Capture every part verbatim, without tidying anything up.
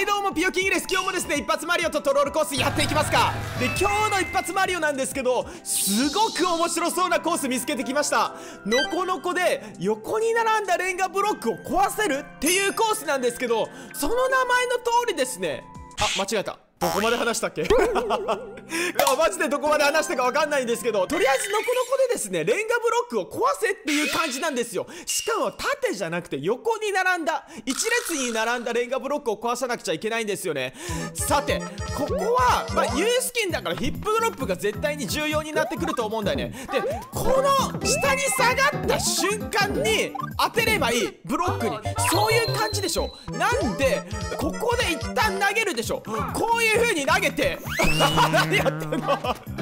はいどうも、ピヨキングです。今日もですね、一発マリオとトロールコースやっていきますか。で、今日の一発マリオなんですけど、すごく面白そうなコース見つけてきました。ノコノコで横に並んだレンガブロックを壊せるっていうコースなんですけど、その名前の通りですね。あ、間違えた。どこまで話したっけマジでどこまで話したかわかんないんですけど、とりあえずノコノコでですね、レンガブロックを壊せっていう感じなんですよ。しかも縦じゃなくて横に並んだ、一列に並んだレンガブロックを壊さなくちゃいけないんですよね。さて、ここはまあ、ユースキンだからヒップドロップが絶対に重要になってくると思うんだよね。で、この下に下がった瞬間に当てればいいブロックに、そういう感じでしょ。なんでここで一旦投げるでしょ。こういう風に投げて何やってんの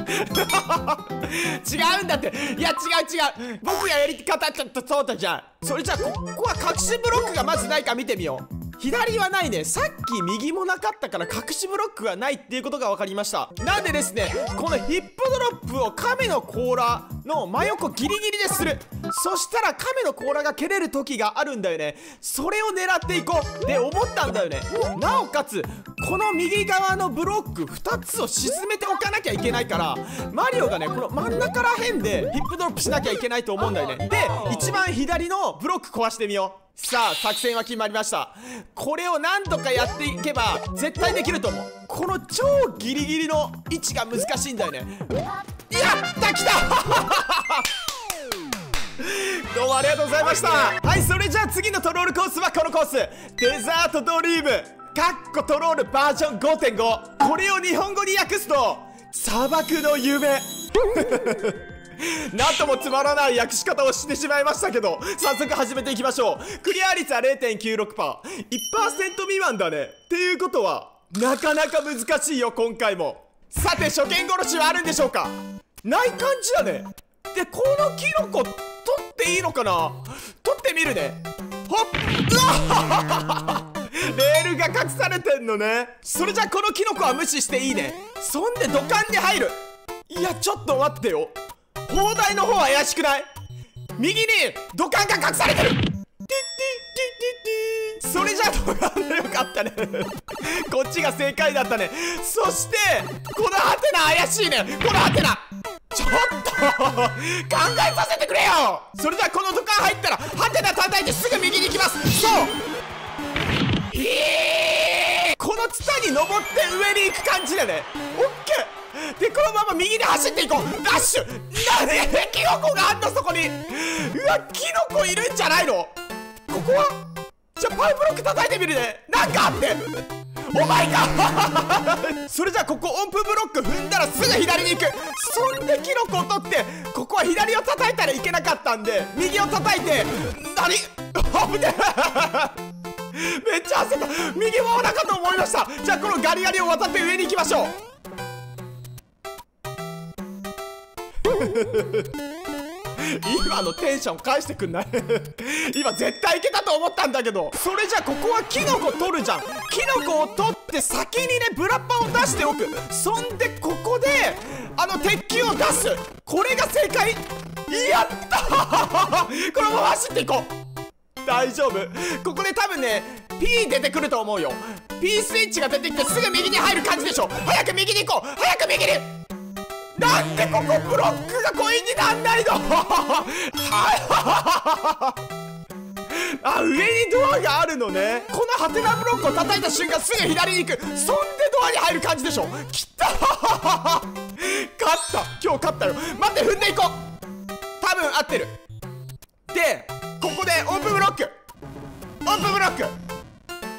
違うんだって。いや違う違う、僕がやり方ちょっとそうだじゃん。それじゃあここは隠しブロックがまずないか見てみよう。左はないね。さっき右もなかったから隠しブロックがないっていうことが分かりました。なんでですね、このヒップドロップを亀の甲羅の真横ギリギリでする。そしたら亀の甲羅が蹴れる時があるんだよね。それを狙っていこうって思ったんだよね。なおかつこの右側のブロックふたつを沈めておかなきゃいけないから、マリオがね、この真ん中らへんでヒップドロップしなきゃいけないと思うんだよね。で、一番左のブロック壊してみよう。さあ、作戦は決まりました。これを何とかやっていけば絶対できると思う。この超ギリギリの位置が難しいんだよね。やったきたどうもありがとうございました。はい、それじゃあ次のトロールコースはこのコース、デザートドリームかっこトロールバージョン ごてんご、 これを日本語に訳すと砂漠の夢なんともつまらない訳し方をしてしまいましたけど、早速始めていきましょう。クリア率は れいてんきゅうろくパーセント、 いちパーセント 未満だね。っていうことはなかなか難しいよ今回も。さて、初見殺しはあるんでしょうか。ない感じだね。で、このキノコ取っていいのかな。取ってみるね。ほっ、うわっレールが隠されてんのね。それじゃあこのキノコは無視していいね。そんで土管に入る。いやちょっと待ってよ、砲台の方は怪しくない？右に土管が隠されてる。それじゃあ土管でよかったねこっちが正解だったね。そしてこのハテナ怪しいね。このハテナちょっと考えさせてくれよ。それじゃあこの土管入ったらハテナ叩いてすぐ右に行きます。そう、えー、このツタに登って上に行く感じだね。オッケーで、このまま右に走っていこう。ダッシュ。なんでキノコがあんのそこに。うわ、キノコいるんじゃないのここは。じゃあパイブロック叩いてみるね。なんかあってお前かそれじゃあここ音符ブロック踏んだらすぐ左に行く。そんでキノコを取って、ここは左を叩いたらいけなかったんで右を叩いて、何危ねえめっちゃ焦った。右もお腹と思いました。じゃあこのガリガリを渡って上に行きましょう今のテンション返してくんない今絶対いけたと思ったんだけど。それじゃあここはキノコ取るじゃん。キノコを取って先にね、ブラッパを出しておく。そんでここであの鉄球を出す。これが正解。やったこのまま走っていこう。大丈夫、ここで多分ね P 出てくると思うよ。 P スイッチが出てきてすぐ右に入る感じでしょ。早く右に行こう。早く右に。なんでここブロックがコインになんないのあ、上にドアがあるのね。このハテナブロックを叩いた瞬間すぐ左に行く。そんでドアに入る感じでしょ。きた勝った今日勝ったよ。待って踏んでいこう。多分合ってる。で、ここでオープンブロック、オープンブロック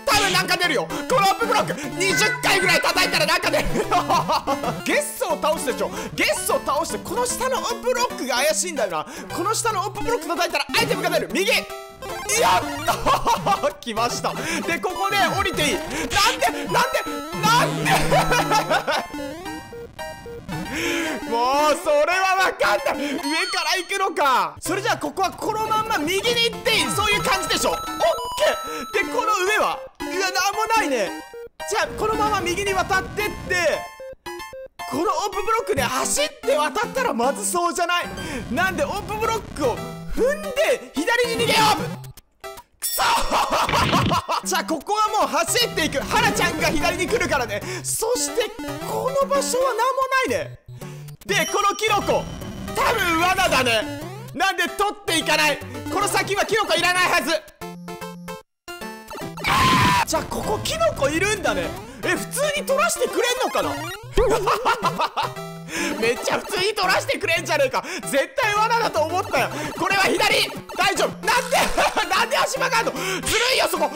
多分なんか出るよ。このアップブロックにじゅっかいぐらい叩いたらなんか出るゲッソを倒すでしょ。ゲッソを倒して、この下のオープブロックが怪しいんだよな。この下のオープブロック叩いたらアイテムが出る。右、やった来ました。で、ここで降りていい。なんでなんでなんでもうそれは分かんない。上から行くのか。それじゃあここはこのまんま右に行っていい、そういう感じでしょ。オッケーで、この上はなんもないね。じゃあこのまま右に渡ってって、このオープブロックね、走って渡ったらまずそうじゃない。なんでオープブロックを踏んで左に逃げよう。くそそーじゃあここはもう走っていく。ハラちゃんが左に来るからね。そしてこの場所は何もないね。でこのキノコ多分罠だね。なんで取っていかない。この先はキノコいらないはず。あーじゃあここキノコいるんだね。え普通に取らしてくれんのかなめっちゃ普通に取らしてくれんじゃねえか。絶対罠だと思ったよ。これは左大丈夫。なんでなんで足曲がんの。ずるいよそこ。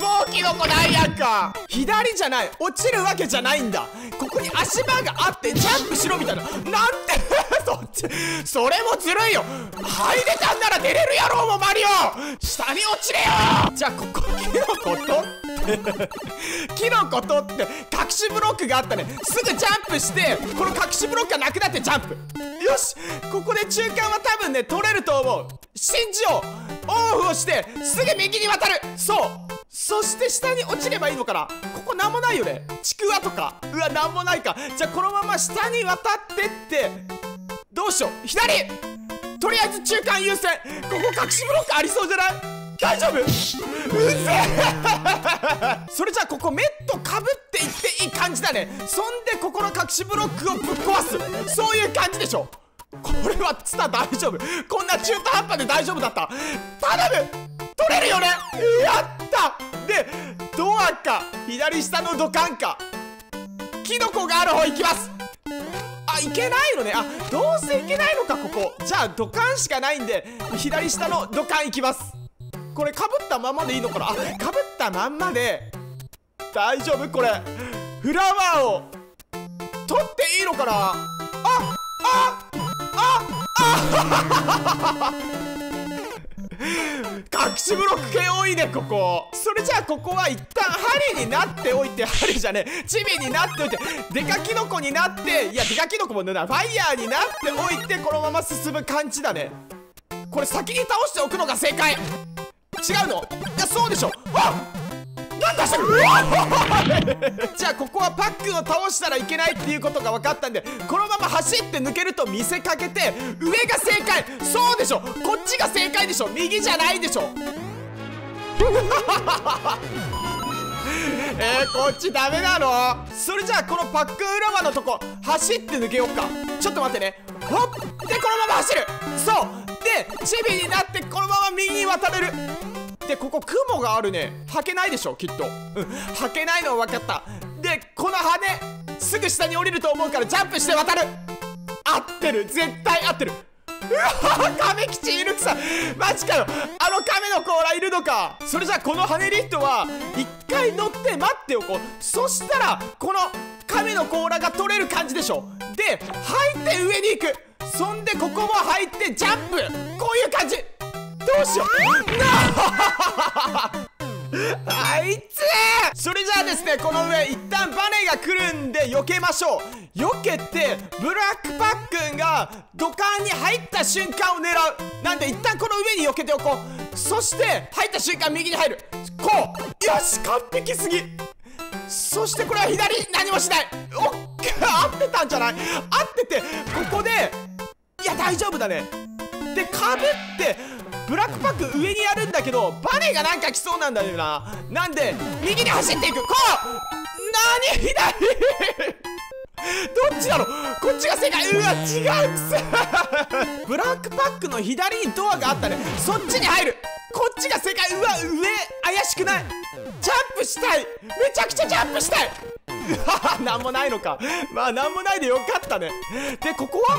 もうキノコないやんか。左じゃない。落ちるわけじゃないんだ。ここに足場があってジャンプしろみたいな。なんてそっちそれもずるいよ。入れたんなら出れるやろうもマリオ。下に落ちれよ。じゃあここキノコ取ってキノコ取って隠しブロックがあったね。すぐジャンプしてこの隠しブロックがなくなってジャンプ。よしここで中間は多分ね取れると思う。信じよう。オンオフをしてすぐ右に渡る。そうそして下に落ちればいいのかな。ここなんもないよね。ちくわとか。うわなんもないか。じゃあこのまま下に渡ってってどうしよう。左とりあえず中間優先。ここ隠しブロックありそうじゃない。大丈夫。うぜそれじゃあここメットかぶっていっていい感じだね。そんでここの隠しブロックをぶっ壊す。そういう感じでしょ。これはツタ大丈夫。こんな中途半端で大丈夫だった。頼む取れるよね。やったでドアか左下の土管か。キノコがある方行きます。あ、いけないのね。あ、どうせいけないのかここ。じゃあ土管しかないんで左下の土管行きます。これかぶったまんまでいいのかな。あ、かぶったまんまで大丈夫。これフラワーを取っていいのかな。あああああ隠しブロック系多いねここ。それじゃあここは一旦針になっておいて、針じゃねえチビになっておいて、デカキノコになって、いやデカキノコもね、ファイヤーになっておいて、このまま進む感じだね。これ先に倒しておくのが正解。違うの。いやそうでしょ。あっなんだしたのじゃあここはパックを倒したらいけないっていうことが分かったんで、このまま走って抜けると見せかけて上が正解。そうでしょ。こっちが正解でしょ。右じゃないでしょえー、こっちダメなの。それじゃあこのパック裏輪のとこ走って抜けようか。ちょっと待ってね。ほっでこのまま走る。そうでチビになってこのまま右に渡れる。でここ雲があるね。はけないでしょきっと。うんはけないのは分かった。でこの羽すぐ下に降りると思うからジャンプして渡る。合ってる。絶対合ってる。うわカメ吉いるくさ。マジかよ。あのカメの甲羅いるのか。それじゃあこの羽リフトは一回乗って待っておこう。そしたらこのカメの甲羅が取れる感じでしょ。で入って上に行く。そんでここも入ってジャンプ。こういう感じ。どうしようなあいつ。それじゃあですねこの上一旦バネが来るんで避けましょう。避けてブラックパックンが土管に入った瞬間を狙う。なんで一旦この上に避けておこう。そして入った瞬間右に入る。こうよし完璧すぎ。そしてこれは左何もしない。おっ合ってたんじゃない。合っててここでいや大丈夫だね。でかぶってブラックパック上にやるんだけどバネがなんか来そうなんだよな。なんで右に走っていく。こう何左どっちだろう。こっちが正解。うわ違うくそブラックパックの左にドアがあったね。そっちに入る。こっちが正解。うわ上怪しくない。ジャンプしたい。めちゃくちゃジャンプしたい。なんもないのか。まあなんもないでよかったね。でここは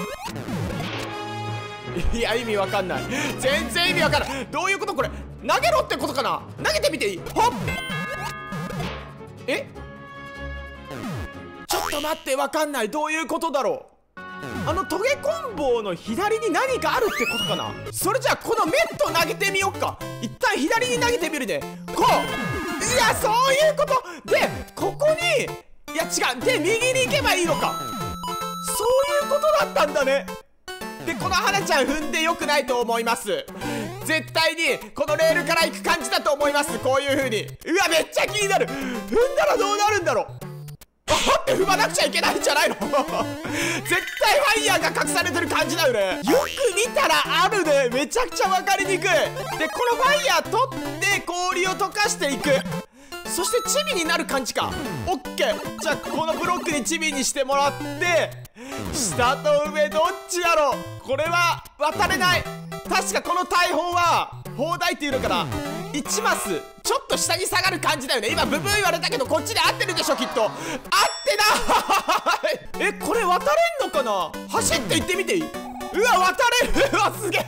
いや意味わかんない。全然意味わかんない。どういうこと。これ投げろってことかな。投げてみていい。ほっえちょっと待って、わかんない。どういうことだろう。あのトゲコンボの左に何かあるってことかな。それじゃあこのメット投げてみよっか。一旦左に投げてみるね。こういやそういうことでここにいや違うで右に行けばいいのか。そういうことだったんだね。でこのハナちゃん踏んでよくないと思います。絶対にこのレールから行く感じだと思います。こういう風に。うわめっちゃ気になる。踏んだらどうなるんだろう。って踏まなくちゃいけないんじゃないの絶対ファイヤーが隠されてる感じだよね。よく見たらあるね。めちゃくちゃ分かりにくい。でこのファイヤー取って氷を溶かしていく。そしてチビになる感じか。オッケー。じゃあこのブロックにチビにしてもらって、下と上どっちやろう。これは渡れない。確かこの大砲は砲台っていうのかな。いちマスちょっと下に下がる感じだよね。今ブブー言われたけどこっちで合ってるでしょきっと。合ってない。えこれ渡れんのかな。走って行ってみていい。うわ渡れる。うわすげえ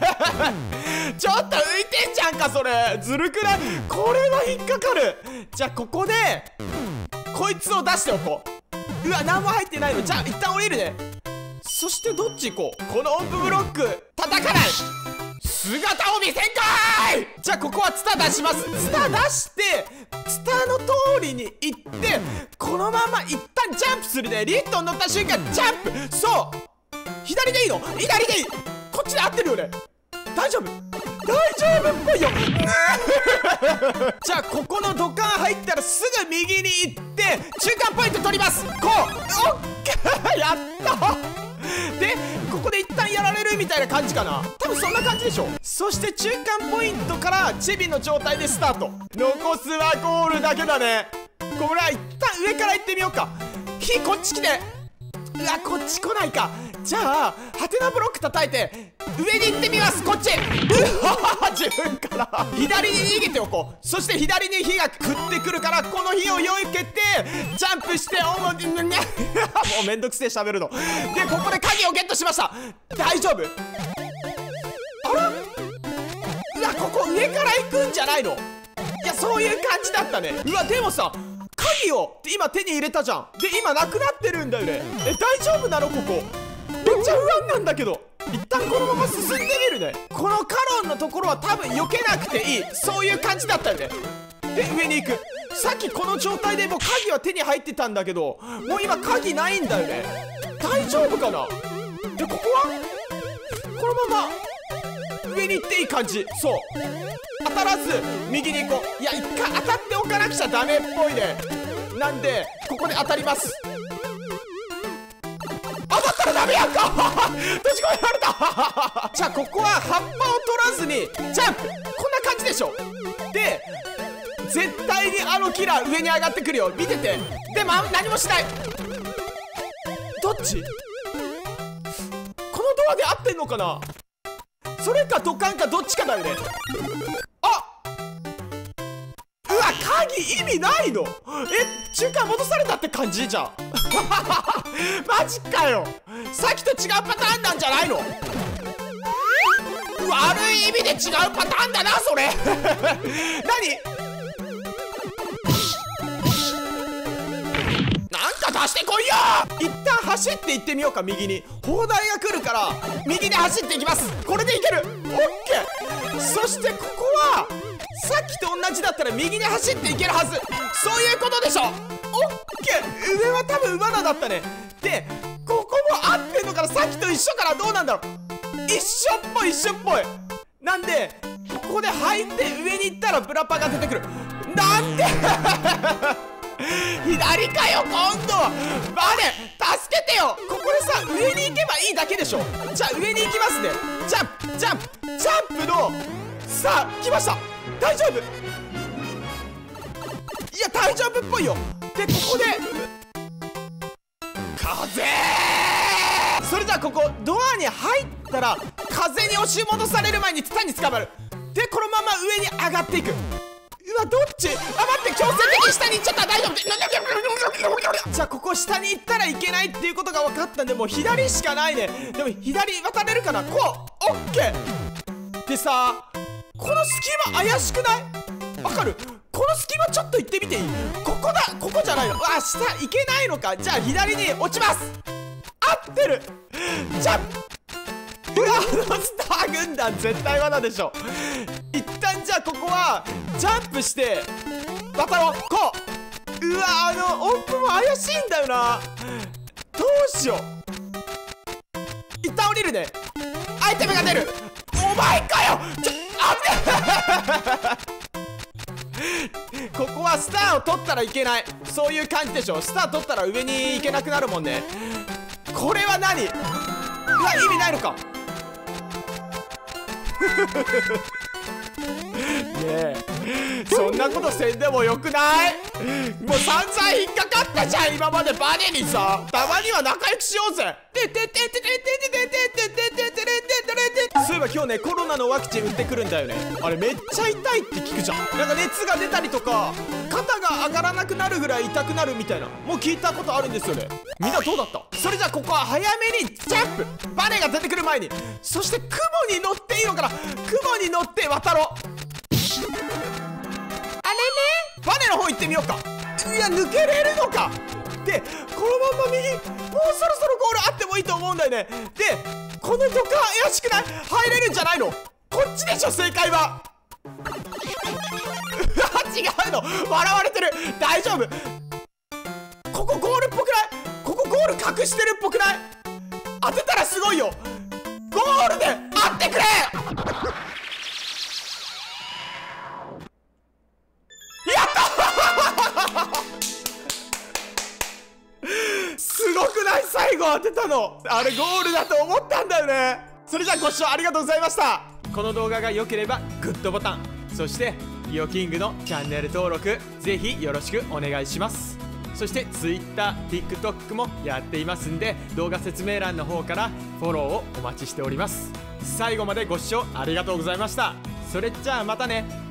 ちょっと浮いてんじゃんかそれ。ずるくない。これは引っかかる。じゃあここでこいつを出しておこう。うわ何も入ってないの。じゃあ一旦降りるね。そしてどっち行こう。この音符ブロック叩かない姿を見せんかーい。じゃあここはツタ出します。ツタ出してツタの通りに行ってこのまま一旦ジャンプするね。リットン乗った瞬間ジャンプ。そう左でいいの。左でいい。こっちで合ってるよね。大丈夫大丈夫っぽいよじゃあここの土管入ったらすぐ右に行って中間ポイント取ります。こうオッケーやったでここで一旦やられるみたいな感じかな。多分そんな感じでしょ。そして中間ポイントからチビの状態でスタート。残すはゴールだけだね。これは一旦上から行ってみようか。火こっち来て。うわこっち来ないか。じゃあハテナブロック叩いて上に行ってみます。こっち自分から左に逃げておこう。そして左に火が食ってくるからこの火をよいけてジャンプしておもねもうめんどくせえしゃべるので、ここで鍵をゲットしました。大丈夫。あらうわここ上から行くんじゃないの。いやそういう感じだったね。うわでもさ鍵を今手に入れたじゃん。で今なくなってるんだよね。え大丈夫なのここ。めっちゃ不安なんだけど一旦このまま進んでみるね。このカロンのところは多分避けなくていい。そういう感じだったよね。で上に行く。さっきこの状態でもう鍵は手に入ってたんだけどもう今鍵ないんだよね。大丈夫かな。でここはこのまま上に行っていい感じ。そう当たらず右に行こう。いや一回当たっておかなくちゃダメっぽいね。なんでここで当たります。ダメやんか閉じ込められたじゃあここは葉っぱを取らずにジャンプ。こんな感じでしょ。で絶対にあのキラー上に上がってくるよ。見てて。でも何もしない。どっち。このドアで合ってんのかな。それかドカンかどっちかだよね。あうわ鍵意味ないの。え中間戻されたって感じじゃんマジかよ。さっきと違うパターンなんじゃないの。悪い意味で違うパターンだなそれ何なんか出してこいよ。一旦走っていってみようか。右に砲台が来るから右で走っていきます。これでいける。オッケー。そしてここはさっきと同じだったら右に走っていけるはず。そういうことでしょ。オッケー。上は多分罠だったね。でここも合ってんのからさっきと一緒からどうなんだろう。一緒っぽい一緒っぽい。なんでここで入って上に行ったらブラパが出てくる。なんで左かよ今度は。バネ助けてよ。ここでさ上に行けばいいだけでしょ。じゃあ上に行きますね。ジャンプジャンプジャンプのさあ来ました。大丈夫。いや大丈夫っぽいよ。でここで風。それじゃあここドアに入ったら風に押し戻される前にツタに捕まる。でこのまま上に上がっていく。うわどっち。あ待って強制的に下に行っちゃった。大丈夫。じゃあここ下に行ったらいけないっていうことが分かったんでもう左しかないね。でも左渡れるかな。こうオッケー。でさこの隙間怪しくない。わかる。この隙間ちょっと行ってみていい。ここだ。ここじゃないの。あ下行けないのか。じゃあ左に落ちます。合ってる。ジャンプ。うわロスター軍団絶対罠でしょ。一旦じゃあここはジャンプして渡ろう。こううわあの音符も怪しいんだよな。どうしよう。一旦降りるね。アイテムが出る。お前かよ。ちょっと危ねここはスターを取ったらいけない、そういう感じでしょ。スター取ったら上に行けなくなるもんね。これは何、うわ、意味ないのか。ねえ、そんなことせんでもよくない？もう散々引っかかったじゃん今までバネにさ。たまには仲良くしようぜ。そういえば今日ね、コロナのワクチン打ってくるんだよね。あれめっちゃ痛いって聞くじゃん。なんか熱が出たりとか肩が上がらなくなるぐらい痛くなるみたいな、もう聞いたことあるんですよね。みんなどうだった？それじゃあここは早めにジャンプ、バネが出てくる前に、そして雲に乗っていいのかな、雲に乗って渡ろう。あれね、バネの方行ってみようか。いや、抜けれるのか。でこのまま右、もうそろそろゴールあってもいいと思うんだよね。でこの土管怪しくない？入れるんじゃないの？こっちでしょ正解は。違うの、笑われてる。大丈夫、ここゴールっぽくない？ここゴール隠してるっぽくない？当てたらすごいよ。ゴールであってくれ。すごくない？最後当てたの、あれゴールだと思ったんだよね。それじゃあご視聴ありがとうございました。この動画が良ければグッドボタン、そしてリオキングのチャンネル登録ぜひよろしくお願いします。そして ツイッター、ティックトック もやっていますんで、動画説明欄の方からフォローをお待ちしております。最後までご視聴ありがとうございました。それじゃあまたね。